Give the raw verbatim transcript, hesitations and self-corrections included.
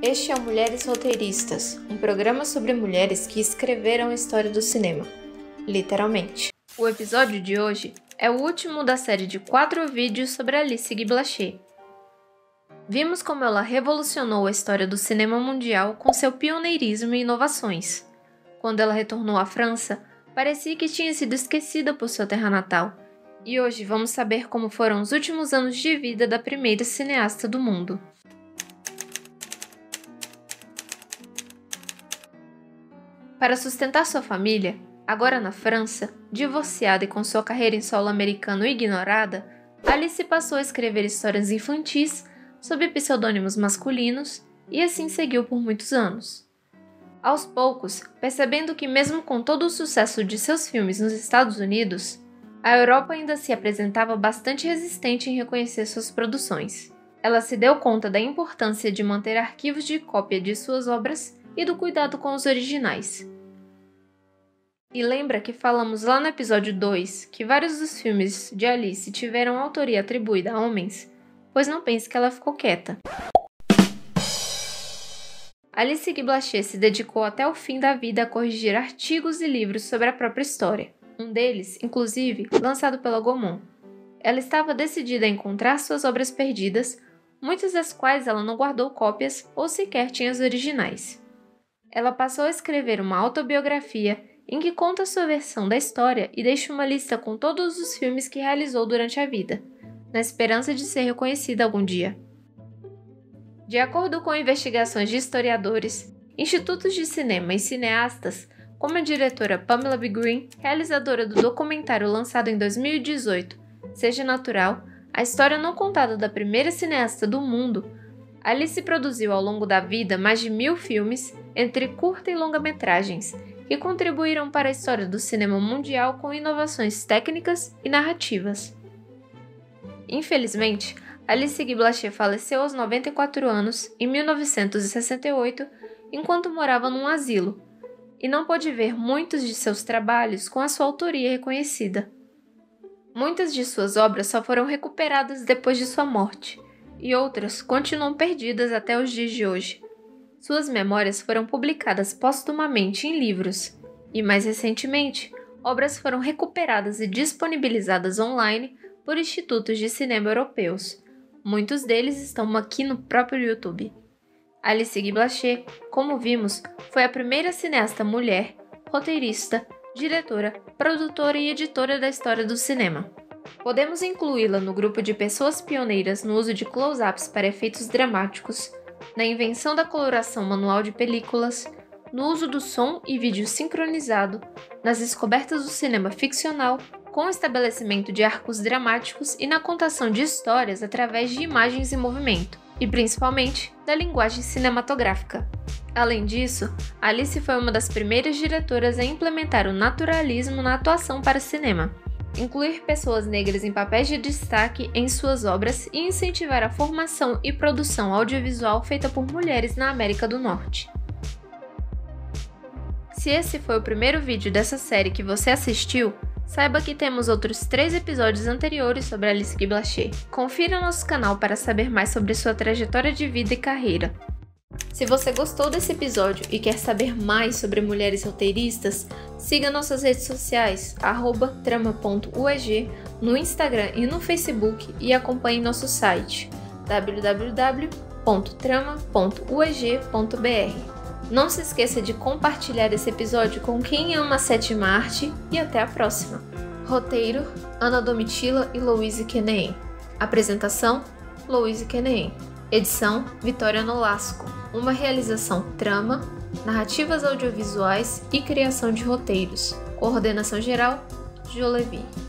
Este é o Mulheres Roteiristas, um programa sobre mulheres que escreveram a história do cinema, literalmente. O episódio de hoje é o último da série de quatro vídeos sobre Alice Guy-Blaché. Vimos como ela revolucionou a história do cinema mundial com seu pioneirismo e inovações. Quando ela retornou à França, parecia que tinha sido esquecida por sua terra natal. E hoje vamos saber como foram os últimos anos de vida da primeira cineasta do mundo. Para sustentar sua família, agora na França, divorciada e com sua carreira em solo americano ignorada, Alice passou a escrever histórias infantis sob pseudônimos masculinos e assim seguiu por muitos anos. Aos poucos, percebendo que mesmo com todo o sucesso de seus filmes nos Estados Unidos, a Europa ainda se apresentava bastante resistente em reconhecer suas produções. Ela se deu conta da importância de manter arquivos de cópia de suas obras e do cuidado com os originais. E lembra que falamos lá no episódio dois que vários dos filmes de Alice tiveram autoria atribuída a homens? Pois não pense que ela ficou quieta. Alice Guy-Blaché se dedicou até o fim da vida a corrigir artigos e livros sobre a própria história, um deles, inclusive, lançado pela Gaumont. Ela estava decidida a encontrar suas obras perdidas, muitas das quais ela não guardou cópias ou sequer tinha as originais. Ela passou a escrever uma autobiografia em que conta sua versão da história e deixa uma lista com todos os filmes que realizou durante a vida, na esperança de ser reconhecida algum dia. De acordo com investigações de historiadores, institutos de cinema e cineastas, como a diretora Pamela B. Green, realizadora do documentário lançado em dois mil e dezoito, Seja Natural, a história não contada da primeira cineasta do mundo, Alice produziu ao longo da vida mais de mil filmes, entre curta e longa-metragens, que contribuíram para a história do cinema mundial com inovações técnicas e narrativas. Infelizmente, Alice Guy-Blaché faleceu aos noventa e quatro anos, em mil novecentos e sessenta e oito, enquanto morava num asilo, e não pôde ver muitos de seus trabalhos com a sua autoria reconhecida. Muitas de suas obras só foram recuperadas depois de sua morte, e outras continuam perdidas até os dias de hoje. Suas memórias foram publicadas postumamente em livros, e mais recentemente, obras foram recuperadas e disponibilizadas online por institutos de cinema europeus. Muitos deles estão aqui no próprio YouTube. Alice Guy-Blaché, como vimos, foi a primeira cineasta mulher, roteirista, diretora, produtora e editora da história do cinema. Podemos incluí-la no grupo de pessoas pioneiras no uso de close-ups para efeitos dramáticos, na invenção da coloração manual de películas, no uso do som e vídeo sincronizado, nas descobertas do cinema ficcional, com o estabelecimento de arcos dramáticos e na contação de histórias através de imagens e movimento, e principalmente da linguagem cinematográfica. Além disso, Alice foi uma das primeiras diretoras a implementar o naturalismo na atuação para cinema, incluir pessoas negras em papéis de destaque em suas obras e incentivar a formação e produção audiovisual feita por mulheres na América do Norte. Se esse foi o primeiro vídeo dessa série que você assistiu, saiba que temos outros três episódios anteriores sobre Alice Guy-Blaché. Confira nosso canal para saber mais sobre sua trajetória de vida e carreira. Se você gostou desse episódio e quer saber mais sobre mulheres roteiristas, siga nossas redes sociais, arroba trama ponto u e g, no Instagram e no Facebook e acompanhe nosso site, w w w ponto trama ponto u e g ponto b r. Não se esqueça de compartilhar esse episódio com quem ama a sétima arte e até a próxima. Roteiro, Ana Domitila e Louise Quenehen. Apresentação, Louise Quenehen. Edição, Vitória Nolasco. Uma realização Trama, narrativas audiovisuais e criação de roteiros. Coordenação geral, Jô Levy.